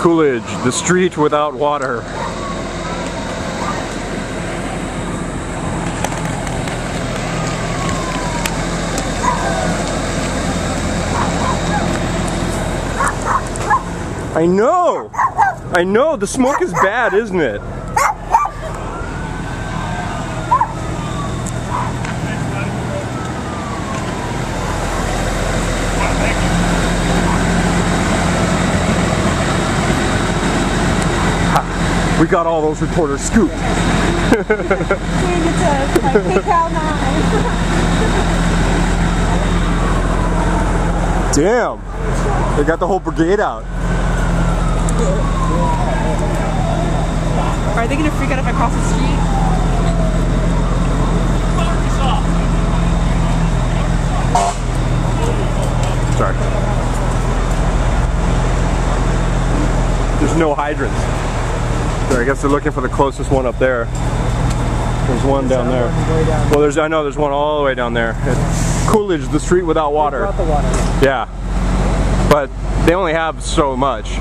Coolidge, the street without water. I know, the smoke is bad, isn't it? We got all those reporters scooped. Damn, they got the whole brigade out. Are they gonna freak out if I cross the street? Sorry. There's no hydrants. I guess they're looking for the closest one up there. There's one down there. Well, there's, I know there's one all the way down there. It's Coolidge, the street without water. Yeah, but they only have so much.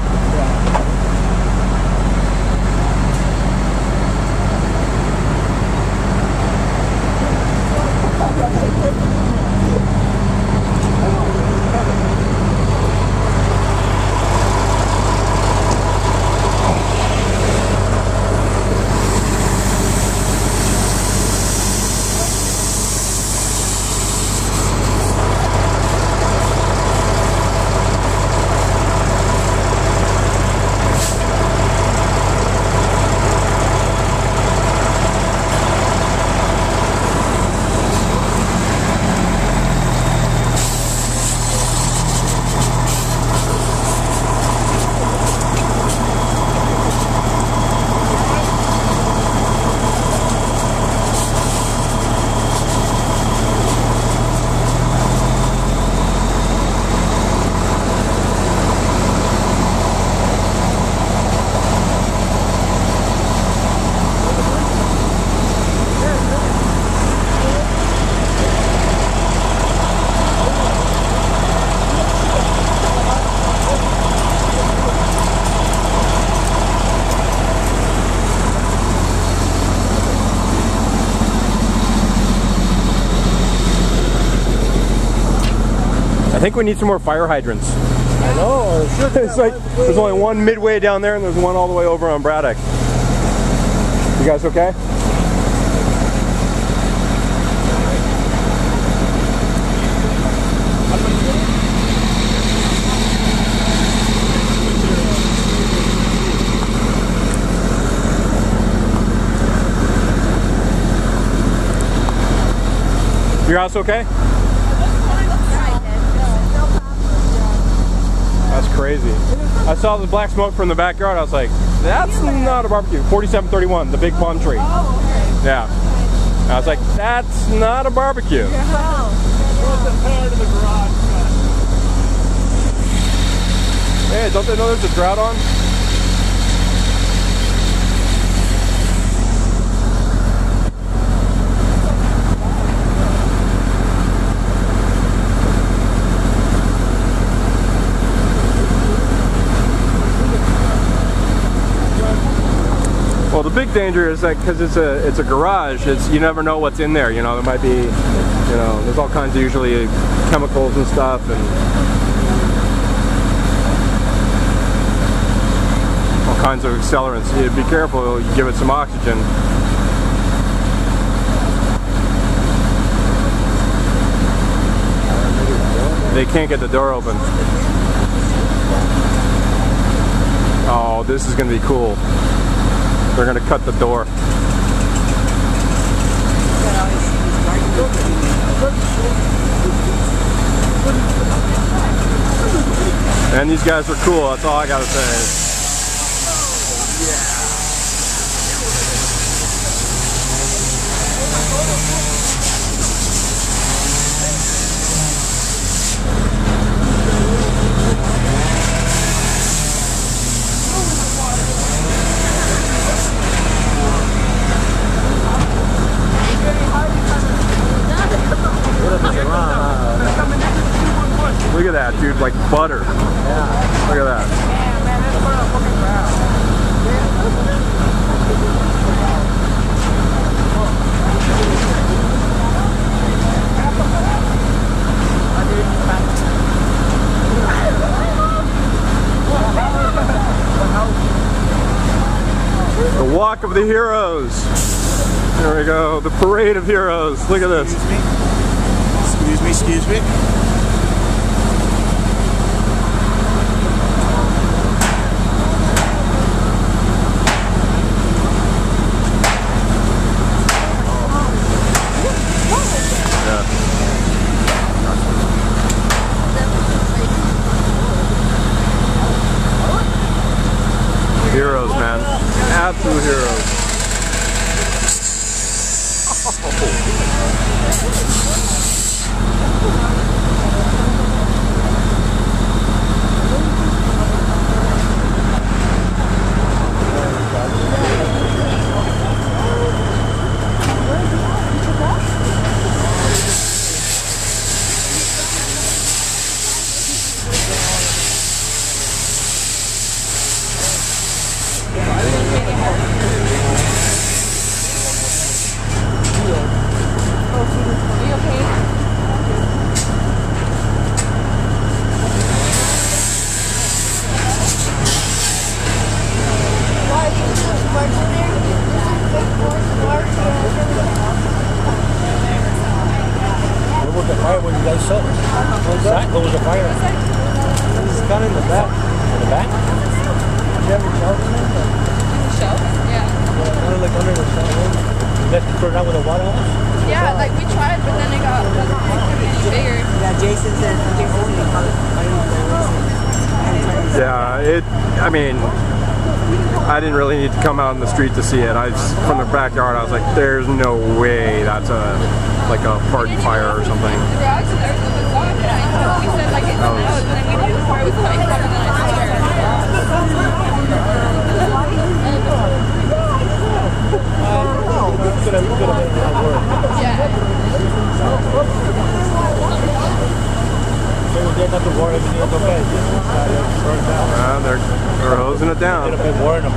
I think we need some more fire hydrants. I know. It's like there's only one midway down there and there's one all the way over on Braddock. You guys okay? Your house okay? That's crazy. I saw the black smoke from the backyard. I was like, that's not a barbecue. 4731, the big palm tree. Oh, okay. Yeah. I was like, that's not a barbecue. Yeah. Oh. Hey, don't they know there's a drought on? Well, the big danger is that because it's a garage, you never know what's in there. You know, there might be, there's all kinds of usually chemicals and stuff. And all kinds of accelerants. You be careful. You give it some oxygen. They can't get the door open. Oh, this is gonna be cool. They're going to cut the door. And these guys are cool, that's all I got to say. Look at that, dude, like butter. Yeah. Look at that. Walk of the Heroes. There we go, the Parade of Heroes. Look at this. Excuse me, excuse me, excuse me. Heroes, man. Absolute heroes. What was the fire? It's got in the back. In the back? Did you have a shelf in there? Shelf? Yeah. Kind of like under the shelf. You left it burn out with a water hose? Yeah, like we tried, but then it got really bigger. Yeah, Jason said yeah, it, I mean, I didn't really need to come out in the street to see it. I just, from the backyard, I was like, there's no way that's like a park fire or something. They're hosing it down.